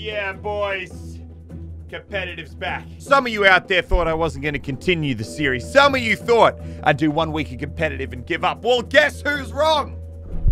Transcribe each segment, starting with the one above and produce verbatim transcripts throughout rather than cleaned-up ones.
yeah, boys. Competitive's back. Some of you out there thought I wasn't going to continue the series. Some of you thought I'd do one week of competitive and give up. Well, guess who's wrong?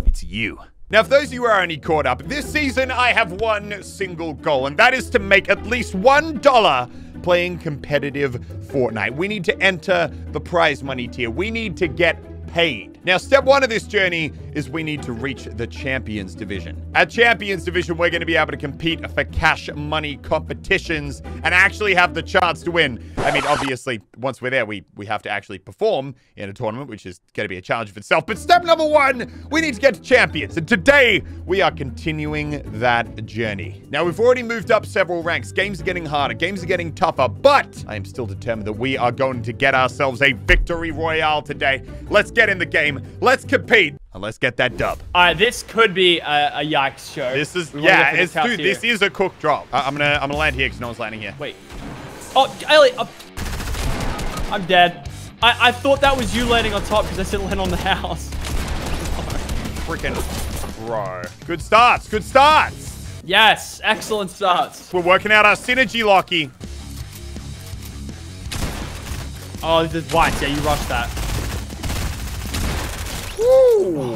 It's you. Now, for those of you who are only caught up, this season I have one single goal, and that is to make at least one dollar playing competitive Fortnite. We need to enter the prize money tier. We need to get paid. Now, step one of this journey is we need to reach the Champions Division. At Champions Division, we're going to be able to compete for cash money competitions and actually have the chance to win. I mean, obviously, once we're there, we, we have to actually perform in a tournament, which is going to be a challenge of itself. But step number one, we need to get to Champions. And today, we are continuing that journey. Now, we've already moved up several ranks. Games are getting harder. Games are getting tougher. But I am still determined that we are going to get ourselves a victory royale today. Let's get in the game. Let's compete. And let's get that dub. All right, this could be a, a yikes show. This is, yeah, it's, dude, here. This is a cook drop. I, I'm gonna, I'm gonna land here because no one's landing here. Wait. Oh, Ellie, I'm, I'm dead. I, I thought that was you landing on top because I said land on the house. Freaking bro. Good starts, good starts. Yes, excellent starts. We're working out our synergy, Lockie. Oh, this is white. Yeah, you rushed that. Ooh.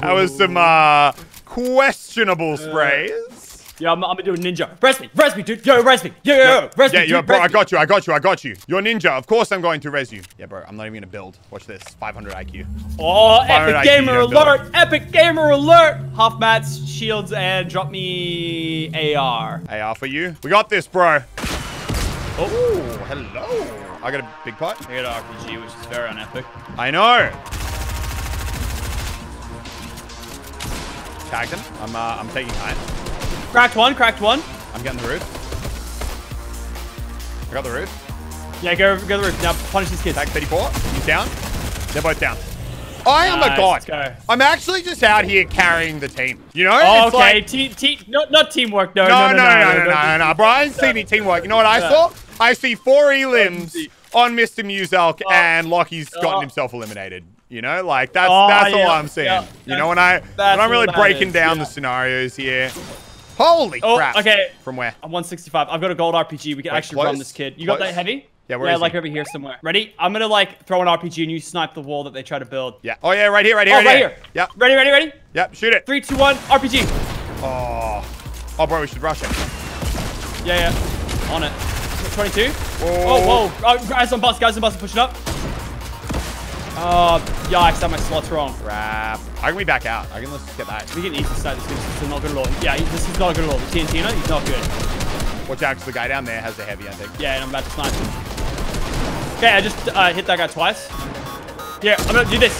That was some uh, questionable sprays. Uh, yeah, I'm, I'm gonna do a ninja. Res me, res me, dude. Yo, res me. Yo, yo, yo, res yeah, me. Yeah, bro, I got you, I got you, I got you. You're ninja. Of course I'm going to res you. Yeah, bro, I'm not even gonna build. Watch this, five hundred I Q. Oh, epic gamer alert, epic gamer alert. Half mats, shields, and drop me A R. A R for you. We got this, bro. Oh, hello. I got a big pot. I got an R P G, which is very unepic. I know. Tagged him. I'm, uh, I'm taking iron. Cracked one, cracked one. I'm getting the roof. I got the roof. Yeah, go, go to the roof. Now punish these kids. Tag thirty-four. He's down. They're both down. I am nice, a god. Let's go. I'm actually just out here carrying the team. You know? Oh, it's okay. Like... Te te not, not teamwork, no. No, no, no, no, no, no, no, no, no, no, no. Bro, I didn't see any teamwork. You know what I saw? I see four elims on Mister Muselk, oh. and Lockie's gotten oh. himself eliminated. You know, like that's oh, that's yeah, all I'm seeing. Yeah, you know, when I when I'm really breaking is, down yeah. the scenarios here. Holy oh, crap! Okay, from where? I'm one sixty-five. I've got a gold R P G. We can Wait, actually close? run this kid. You close? got that heavy? Yeah, where yeah, is like he? over here somewhere. Ready? I'm gonna like throw an R P G and you snipe the wall that they try to build. Yeah. Oh yeah, right here, right here, oh, right, right here. here. Yep. Ready, ready, ready? Yep. Shoot it. Three, two, one. R P G. Oh. Oh, bro, we should rush it. Yeah, yeah. On it. twenty-two. Oh, whoa! Oh, guys on bus, guys on bus, push it up. Oh, yikes, that my slot's wrong. Crap. I can be back out. I can let's get that. We can easily start this. This is not good at all. Yeah, he, this is not good at all. The T N T, he's not good. Watch out, because the guy down there has the heavy, I think. Yeah, and I'm about to snipe him. Okay, I just uh, hit that guy twice. Yeah, I'm going to do this.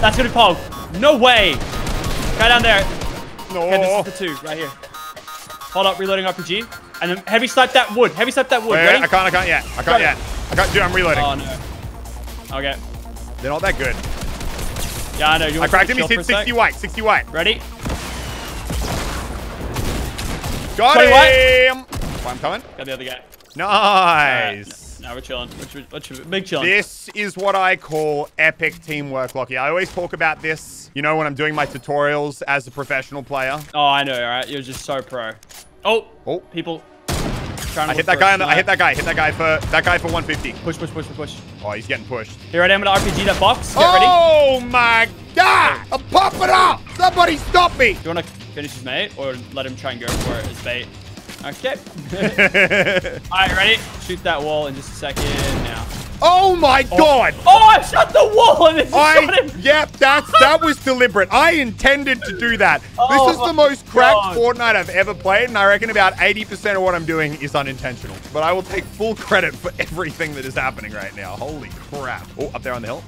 That's going to be pog. No way. Guy down there. No. Okay, this is the two right here. Hold up, reloading R P G. And then heavy snipe that wood. Heavy snipe that wood. Wait, Ready? I can't, I can't yet. I can't Go. yet. I can't, dude, I'm reloading. Oh, no. Okay. They're not that good. Yeah, I know. You want I cracked him. He's hit sixty white. sixty white. Ready? Got him. Oh, I'm coming. Got the other guy. Nice. Now no, we're chilling. Big chilling. This is what I call epic teamwork, Lockie. I always talk about this, you know, when I'm doing my tutorials as a professional player. Oh, I know. All right. You're just so pro. Oh. Oh. People. I hit that guy. On the, I hit that guy. Hit that guy for that guy for one fifty. Push, push, push, push, push. Oh, he's getting pushed. Here I am gonna R P G that box. Get ready. Oh my god! I'm popping up. Somebody stop me. Do you wanna finish his mate or let him try and go for it as bait? Okay. All right, ready? Shoot that wall in just a second now. Oh my oh. god! Oh, I shot the wall and then shot him. Yep, that's that was deliberate. I intended to do that. Oh, this is the most cracked god. Fortnite I've ever played, and I reckon about eighty percent of what I'm doing is unintentional. But I will take full credit for everything that is happening right now. Holy crap! Oh, up there on the hill.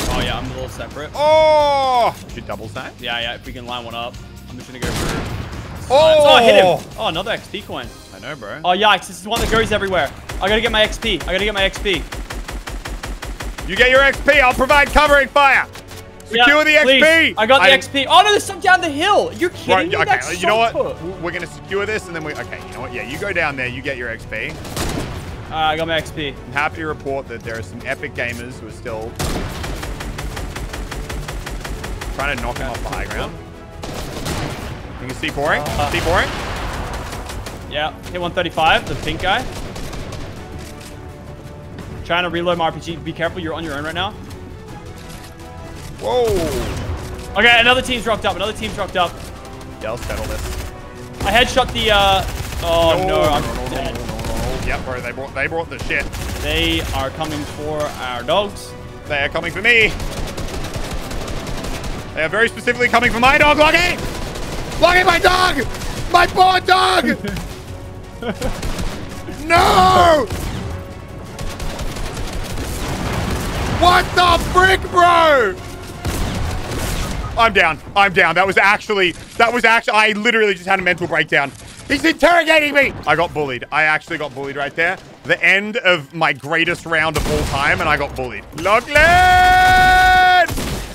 Oh yeah, I'm a little separate. Oh! Should double snap? Yeah, yeah. If we can line one up, I'm just gonna go for. Oh. oh, I hit him. Oh, another X P coin. I know, bro. Oh, yikes. This is one that goes everywhere. I gotta get my X P. I gotta get my X P. You get your X P. I'll provide covering fire. Secure yeah, the please. X P. I got the I... X P. Oh, no, there's some down the hill. You're kidding right, me? Okay, That's you so know what? Cool. We're gonna secure this and then we... Okay, you know what? Yeah, you go down there. You get your X P. Uh, I got my X P. I'm happy to report that there are some epic gamers who are still trying to knock okay. him off the high ground. You can see pouring. Uh, see pouring. Yeah, hit one thirty-five, the pink guy. Trying to reload my R P G. Be careful, you're on your own right now. Whoa. Okay, another team's dropped up. Another team's dropped up. Yeah, let's settle this. I headshot the, uh... Oh, no, no, I'm no, dead. No, no, no, no. Yep, bro, they brought, they brought the shit. They are coming for our dogs. They are coming for me. They are very specifically coming for my dog, Loggy! Loggy, my dog! My poor dog! No! What the frick, bro? I'm down. I'm down. That was actually, that was actually, I literally just had a mental breakdown. He's interrogating me. I got bullied. I actually got bullied right there. The end of my greatest round of all time, and I got bullied. Lachlan!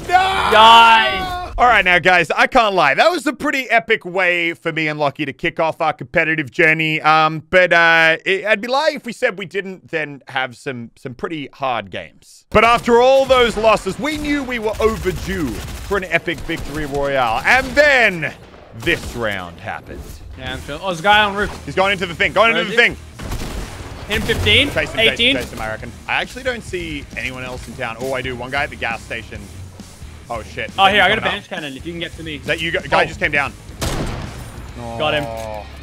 No! Die! All right, now, guys, I can't lie. That was a pretty epic way for me and Lockie to kick off our competitive journey. Um, but uh, it, I'd be lying if we said we didn't then have some, some pretty hard games. But after all those losses, we knew we were overdue for an epic victory royale. And then this round happened. Yeah, I'm sure. Oh, there's a guy on the roof. He's going into the thing. Going Where into the it? thing. Hit him fifteen. Chase him, eighteen. Chase him, chase him, I reckon. I actually don't see anyone else in town. Oh, I do. One guy at the gas station. Oh, shit. Oh, here, I got a bandage cannon if you can get to me. Is that you? Go guy oh. just came down. Oh. Got him.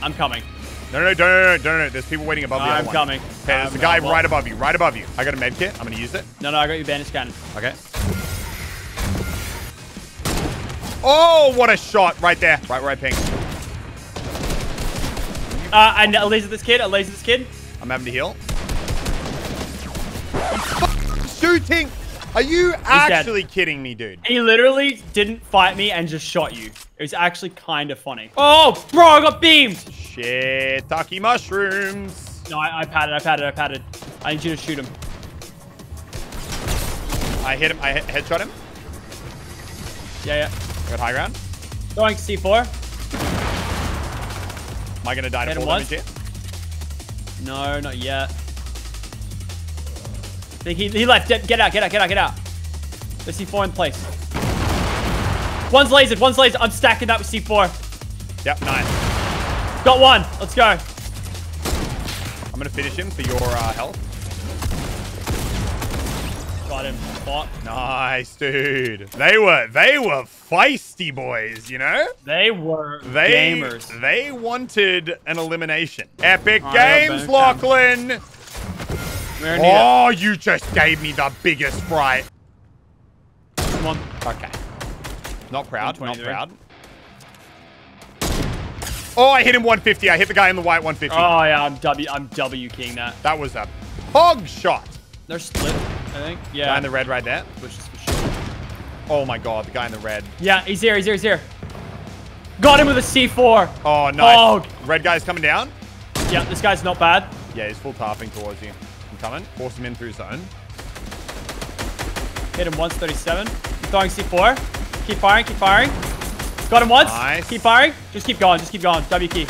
I'm coming. No, no, no, no, no, no, no. There's people waiting above no, the other I'm coming. One. Okay, there's I'm a guy right above you, right above you. I got a med kit. I'm going to use it. No, no, I got your bandage cannon. Okay. Oh, what a shot right there. Right, right, ping. Uh, I laser this kid. I laser this kid. I'm having to heal. I'm shooting. Are you He's actually dead. kidding me, dude? He literally didn't fight me and just shot you. It was actually kind of funny. Oh, bro, I got beamed. Shit, Taki mushrooms. No, I, I padded, I padded, I padded. I need you to shoot him. I hit him, I headshot him. Yeah, yeah. Got high ground. Going C four. Am I gonna die to full damage here? No, not yet. He, he left. Get out, get out, get out, get out. There's C four in place. One's lasered, one's lasered. I'm stacking that with C four. Yep, nice. Got one. Let's go. I'm going to finish him for your uh, health. Got him. Fuck. Nice, dude. They were, they were feisty boys, you know? They were they, gamers. They wanted an elimination. Epic oh, games, Lachlan. Down. Oh, it. You just gave me the biggest fright. Come on. Okay. Not proud. Not proud. Oh, I hit him one fifty. I hit the guy in the white one fifty. Oh, yeah. I'm W. I'm W keying that. That was a hog shot. They're split, I think. Yeah. Guy in the red right there. Which is for sure. Oh, my God. The guy in the red. Yeah, he's here. He's here. He's here. Got him with a C four. Oh, nice. Hog. Red guy's coming down. Yeah, this guy's not bad. Yeah, he's full tarping towards you. Coming. Force him in through zone. Hit him once, thirty-seven. I'm throwing C four. Keep firing, keep firing. Got him once. Nice. Keep firing. Just keep going, just keep going. W key.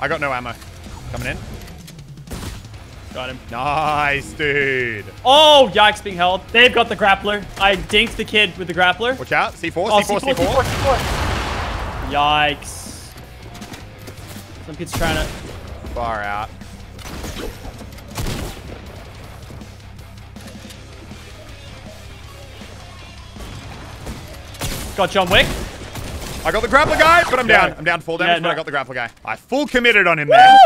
I got no ammo. Coming in. Got him. Nice, dude. Oh, yikes, being held. They've got the grappler. I dinked the kid with the grappler. Watch out. C four, oh, C four, C four, C four, C four. C four, C four. Yikes. Some kid's trying to... Far out. Got John Wick. I got the grappler guy, but I'm down. I'm down full damage, yeah, no. but I got the grappler guy. I full committed on him, Woo! man.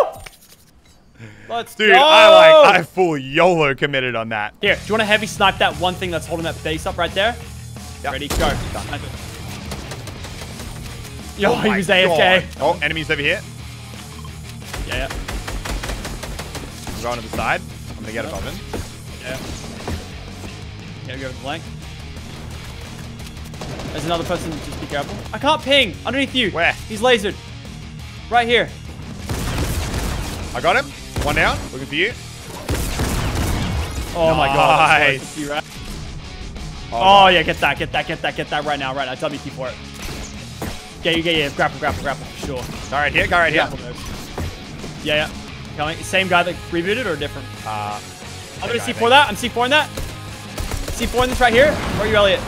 Let's Dude, go. I like, I full YOLO committed on that. Here, do you want to heavy snipe that one thing that's holding that base up right there? Yep. Ready, go. Snipe it. Yo, oh he was A F K. God. Oh, enemies over here. Yeah, yeah. I'm going to the side. I'm going to get above him. Yeah. Yeah, we go with the blank. There's another person, just be careful. I can't ping! Underneath you! Where? He's lasered. Right here. I got him. One down. Looking for you. Oh nice. my god. That's worth it, oh, oh yeah, get that, get that, get that, get that right now, right now. W T for it. Get you, get you. Grapple, grapple, grapple, for sure. Guy right here, guy right here. Yeah, yeah. Coming. Same guy that rebooted or different? Uh, I'm gonna C four that. I'm C four in that. C four in this right here. Where are you, Elliot?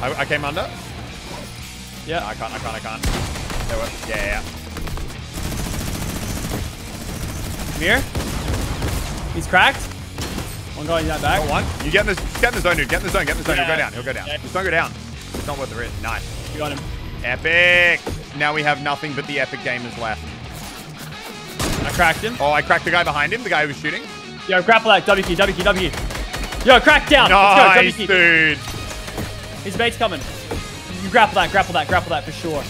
I, I came under. Yeah. No, I can't, I can't, I can't. There we go. Yeah, yeah, yeah. Come here. He's cracked. One going that back. Oh, one. You get in this. Get in the zone, dude. Get in the zone. Get in the zone. Yeah. He'll go down. He'll go down. Yeah. Just don't go down. It's not worth the risk. Nice. You got him. Epic. Now we have nothing but the epic gamers left. I cracked him. Oh, I cracked the guy behind him. The guy who was shooting. Yo, grapple that. W key. W key. W key. Yo, crack down. Nice, let's go. W key. Dude. His mate's coming. You grapple that. Grapple that. Grapple that for sure.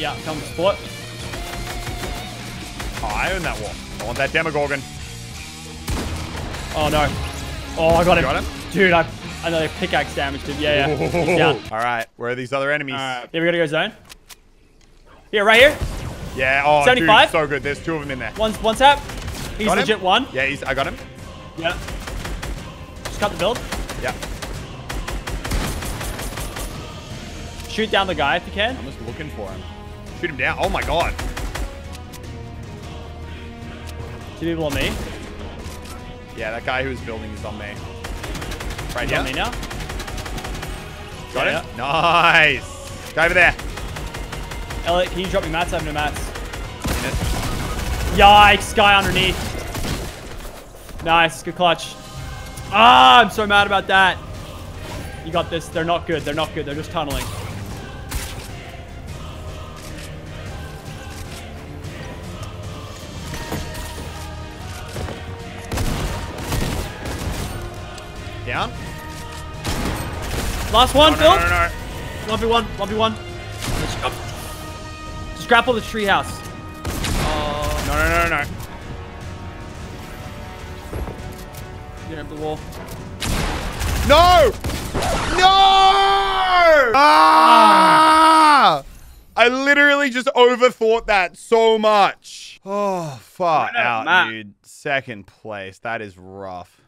Yeah, come to support. Oh, I own that wall. I want that Demogorgon. Oh, no. Oh, I got him. Got him? Dude, I, I know they pickaxe damaged him. Yeah, yeah. He's down. All right. Where are these other enemies? All right. Yeah, we got to go zone. Here, right here. Yeah. Oh, seventy-five. Dude, so good. There's two of them in there. One, one tap. He's got legit him. One. Yeah, he's, I got him. Yeah. Just cut the build. Yeah. Shoot down the guy if you can. I'm just looking for him. Shoot him down. Oh, my God. Two people on me. Yeah, that guy who was building is on me. Right here. On me now. Got yeah, it. Yeah. Nice. Go over there. Elliot, can you drop me mats? I have no mats. Yikes. Guy underneath. Nice. Good clutch. Ah, I'm so mad about that. You got this. They're not good. They're not good. They're just tunneling. Down. Last one, Phil. Oh, no, no, no, no. one v one. one v one. Just grapple the treehouse. Oh. No, no, no, no. Get up the wall. No! No! Ah! I literally just overthought that so much. Oh, far out, dude. Second place. That is rough.